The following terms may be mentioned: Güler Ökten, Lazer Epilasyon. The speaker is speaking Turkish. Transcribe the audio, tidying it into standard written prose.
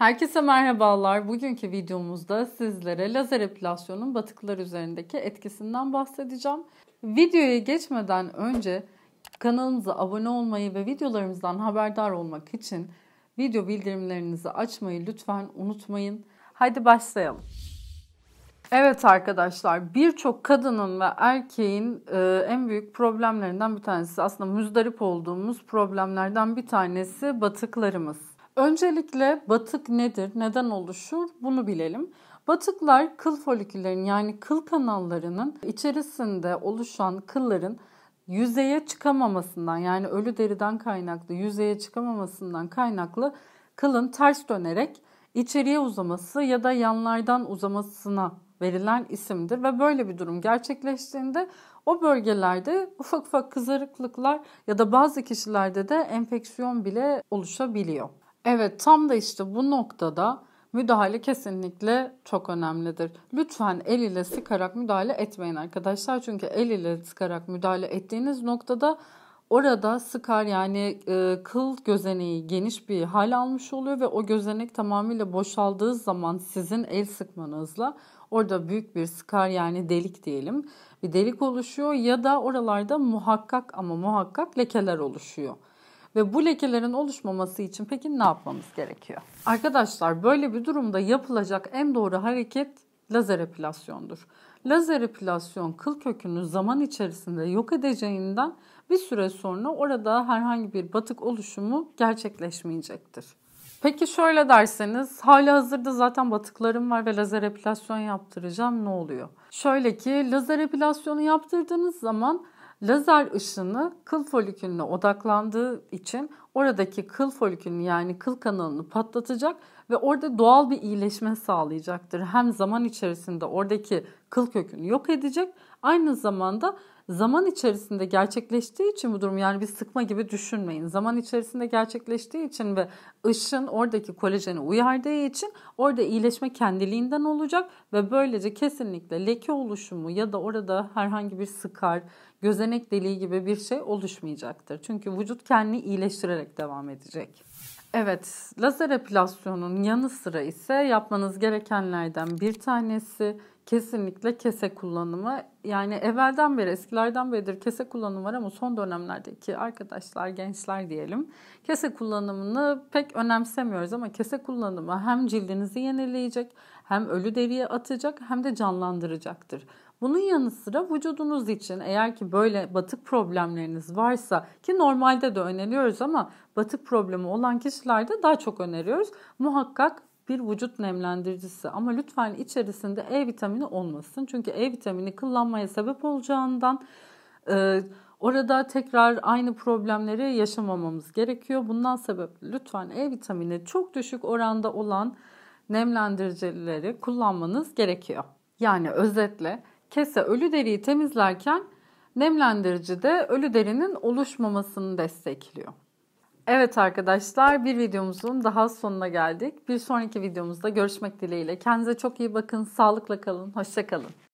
Herkese merhabalar. Bugünkü videomuzda sizlere lazer epilasyonun batıklar üzerindeki etkisinden bahsedeceğim. Videoya geçmeden önce kanalımıza abone olmayı ve videolarımızdan haberdar olmak için video bildirimlerinizi açmayı lütfen unutmayın. Haydi başlayalım. Evet arkadaşlar, birçok kadının ve erkeğin en büyük problemlerinden bir tanesi, aslında müzdarip olduğumuz problemlerden bir tanesi batıklarımız. Öncelikle batık nedir, neden oluşur bunu bilelim. Batıklar kıl foliküllerinin yani kıl kanallarının içerisinde oluşan kılların yüzeye çıkamamasından, yani ölü deriden kaynaklı yüzeye çıkamamasından kaynaklı kılın ters dönerek içeriye uzaması ya da yanlardan uzamasına verilen isimdir ve böyle bir durum gerçekleştiğinde o bölgelerde ufak ufak kızarıklıklar ya da bazı kişilerde de enfeksiyon bile oluşabiliyor. Evet, tam da işte bu noktada müdahale kesinlikle çok önemlidir. Lütfen el ile sıkarak müdahale etmeyin arkadaşlar. Çünkü el ile sıkarak müdahale ettiğiniz noktada orada sıkar, yani kıl gözeneği geniş bir hal almış oluyor ve o gözenek tamamıyla boşaldığı zaman sizin el sıkmanızla orada büyük bir sıkar, yani delik diyelim, bir delik oluşuyor ya da oralarda muhakkak ama muhakkak lekeler oluşuyor. Ve bu lekelerin oluşmaması için peki ne yapmamız gerekiyor? Arkadaşlar, böyle bir durumda yapılacak en doğru hareket lazer epilasyondur. Lazer epilasyon kıl kökünü zaman içerisinde yok edeceğinden bir süre sonra orada herhangi bir batık oluşumu gerçekleşmeyecektir. Peki şöyle derseniz, hali hazırda zaten batıklarım var ve lazer epilasyon yaptıracağım, ne oluyor? Şöyle ki, lazer epilasyonu yaptırdığınız zaman lazer ışını kıl folikülüne odaklandığı için oradaki kıl folikülünü yani kıl kanalını patlatacak ve orada doğal bir iyileşme sağlayacaktır. Hem zaman içerisinde oradaki kıl kökünü yok edecek, aynı zamanda zaman içerisinde gerçekleştiği için bu durum, yani bir sıkma gibi düşünmeyin. Zaman içerisinde gerçekleştiği için ve ışın oradaki kolajeni uyardığı için orada iyileşme kendiliğinden olacak ve böylece kesinlikle leke oluşumu ya da orada herhangi bir sıkar, gözenek deliği gibi bir şey oluşmayacaktır. Çünkü vücut kendini iyileştirerek devam edecek. Evet, lazer epilasyonun yanı sıra ise yapmanız gerekenlerden bir tanesi kesinlikle kese kullanımı. Yani evvelden beri, eskilerden beridir kese kullanımı var ama son dönemlerdeki arkadaşlar, gençler diyelim, kese kullanımını pek önemsemiyoruz ama kese kullanımı hem cildinizi yenileyecek, hem ölü deriye atacak, hem de canlandıracaktır. Bunun yanı sıra vücudunuz için eğer ki böyle batık problemleriniz varsa, ki normalde de öneriyoruz ama batık problemi olan kişilerde daha çok öneriyoruz, muhakkak bir vücut nemlendiricisi, ama lütfen içerisinde E vitamini olmasın. Çünkü E vitamini kıllanmaya sebep olacağından orada tekrar aynı problemleri yaşamamamız gerekiyor. Bundan sebep lütfen E vitamini çok düşük oranda olan nemlendiricileri kullanmanız gerekiyor. Yani özetle, kese ölü deriyi temizlerken nemlendirici de ölü derinin oluşmamasını destekliyor. Evet arkadaşlar, bir videomuzun daha sonuna geldik. Bir sonraki videomuzda görüşmek dileğiyle. Kendinize çok iyi bakın, sağlıkla kalın, hoşça kalın.